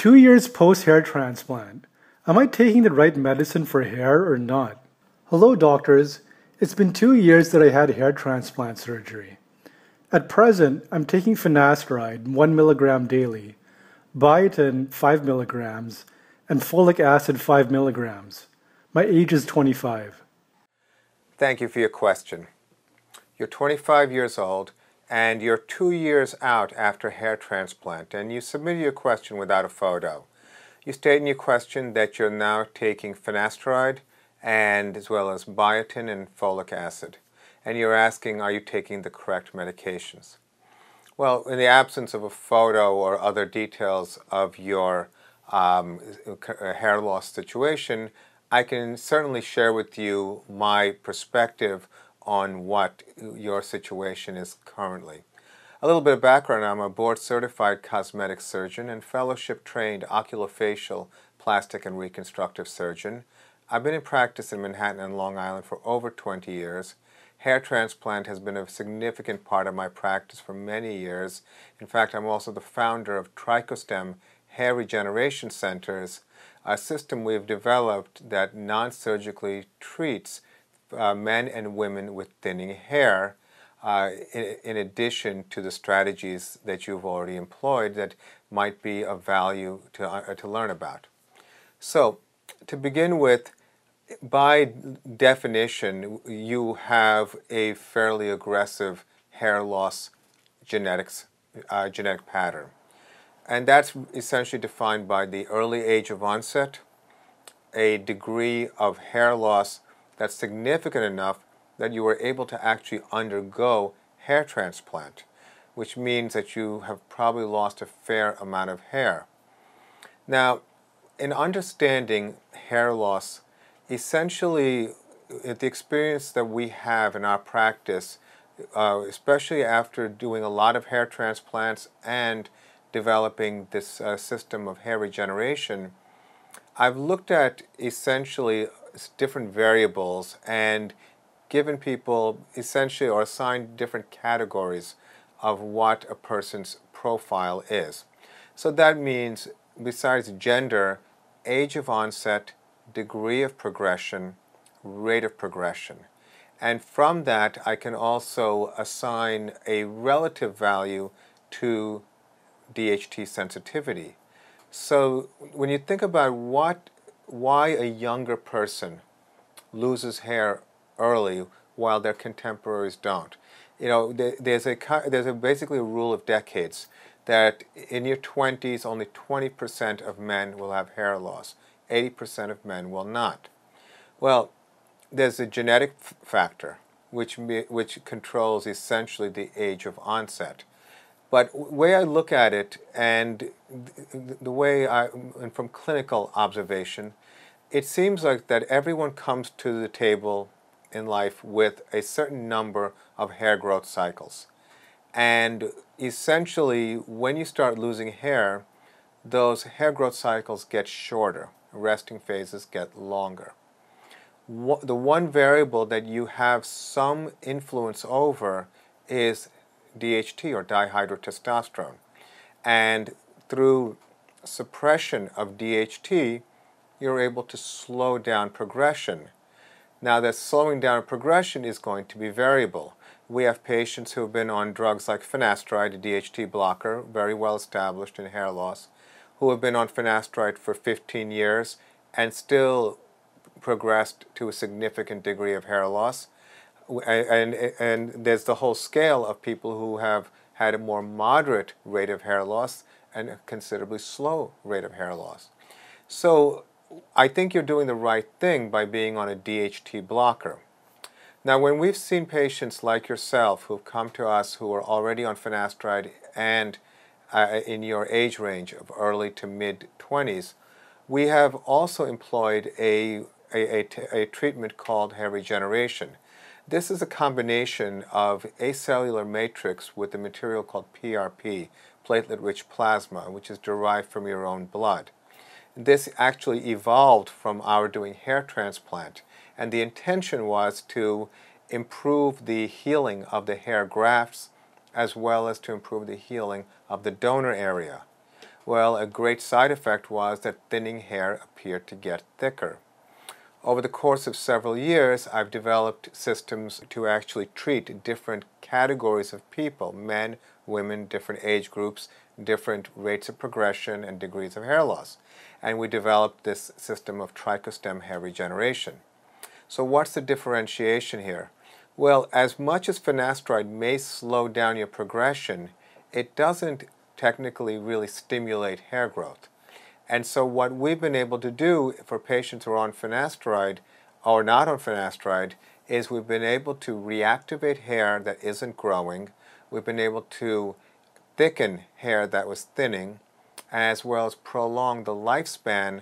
2 years post-hair transplant. Am I taking the right medicine for hair or not? Hello doctors, it's been 2 years that I had hair transplant surgery. At present, I'm taking finasteride 1 mg daily, biotin 5 mg, and folic acid 5 mg. My age is 25. Thank you for your question. You're 25 years old and you're 2 years out after hair transplant, and you submitted your question without a photo. You state in your question that you're now taking finasteride and as well as biotin and folic acid, and you're asking, are you taking the correct medications? Well, in the absence of a photo or other details of your hair loss situation, I can certainly share with you my perspective on what your situation is currently. A little bit of background: I'm a board-certified cosmetic surgeon and fellowship-trained oculofacial, plastic, and reconstructive surgeon. I've been in practice in Manhattan and Long Island for over 20 years. Hair transplant has been a significant part of my practice for many years. In fact, I'm also the founder of TrichoStem Hair Regeneration Centers, a system we've developed that non-surgically treats men and women with thinning hair, in addition to the strategies that you've already employed that might be of value to learn about. So, to begin with, by definition, you have a fairly aggressive hair loss genetic pattern. And that's essentially defined by the early age of onset, a degree of hair loss that's significant enough that you were able to actually undergo hair transplant, which means that you have probably lost a fair amount of hair. Now, in understanding hair loss, essentially the experience that we have in our practice, especially after doing a lot of hair transplants and developing this system of hair regeneration, I've looked at essentially different variables and given people essentially, or assigned different categories of what a person's profile is. So that means, besides gender, age of onset, degree of progression, rate of progression. And from that, I can also assign a relative value to DHT sensitivity. So when you think about why a younger person loses hair early while their contemporaries don't, you know, there's basically a rule of decades that in your 20s only 20% of men will have hair loss, 80% of men will not. Well, there's a genetic factor which controls essentially the age of onset. But the way I look at it, and from clinical observation, it seems like that everyone comes to the table in life with a certain number of hair growth cycles. And essentially, when you start losing hair, those hair growth cycles get shorter, resting phases get longer. The one variable that you have some influence over is DHT, or dihydrotestosterone, and through suppression of DHT you're able to slow down progression. Now, that slowing down progression is going to be variable. We have patients who have been on drugs like finasteride, a DHT blocker, very well established in hair loss, who have been on finasteride for 15 years and still progressed to a significant degree of hair loss. And there's the whole scale of people who have had a more moderate rate of hair loss and a considerably slow rate of hair loss. So I think you're doing the right thing by being on a DHT blocker. Now, when we've seen patients like yourself who've come to us who are already on finasteride and in your age range of early to mid 20s, we have also employed a treatment called hair regeneration. This is a combination of acellular matrix with a material called PRP, platelet-rich plasma, which is derived from your own blood. This actually evolved from our doing hair transplant, and the intention was to improve the healing of the hair grafts as well as to improve the healing of the donor area. Well, a great side effect was that thinning hair appeared to get thicker. Over the course of several years, I've developed systems to actually treat different categories of people, men, women, different age groups, different rates of progression and degrees of hair loss. And we developed this system of TrichoStem hair regeneration. So what's the differentiation here? Well, as much as finasteride may slow down your progression, it doesn't technically really stimulate hair growth. And so what we've been able to do for patients who are on finasteride or not on finasteride is we've been able to reactivate hair that isn't growing. We've been able to thicken hair that was thinning, as well as prolong the lifespan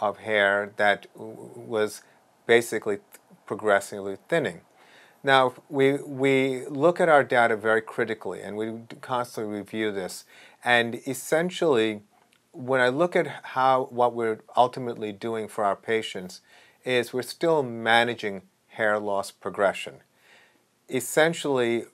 of hair that was basically progressively thinning. Now, we look at our data very critically, and we constantly review this. And essentially, when I look at what we're ultimately doing for our patients, is we're still managing hair loss progression. Essentially,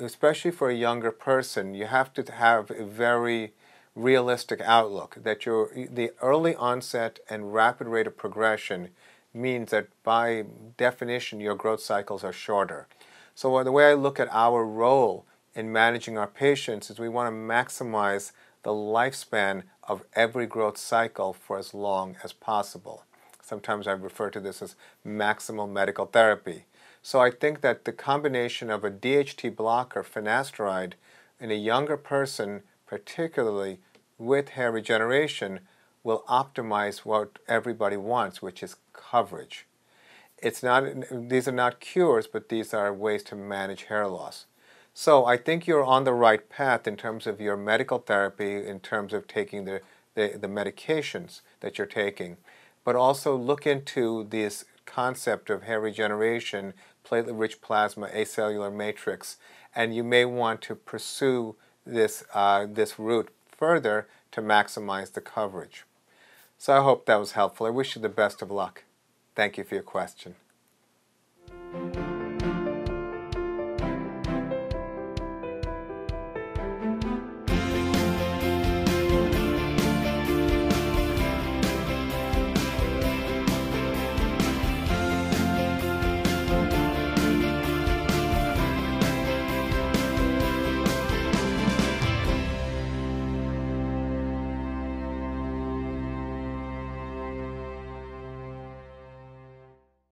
especially for a younger person, you have to have a very realistic outlook that the early onset and rapid rate of progression means that by definition your growth cycles are shorter. So the way I look at our role in managing our patients is we want to maximize the lifespan of every growth cycle for as long as possible. Sometimes I refer to this as maximal medical therapy. So I think that the combination of a DHT blocker, finasteride, in a younger person, particularly with hair regeneration, will optimize what everybody wants, which is coverage. These are not cures, but these are ways to manage hair loss. So I think you're on the right path in terms of your medical therapy, in terms of taking the medications that you're taking, but also look into this concept of hair regeneration, platelet-rich plasma, acellular matrix, and you may want to pursue this route further to maximize the coverage. So I hope that was helpful. I wish you the best of luck. Thank you for your question.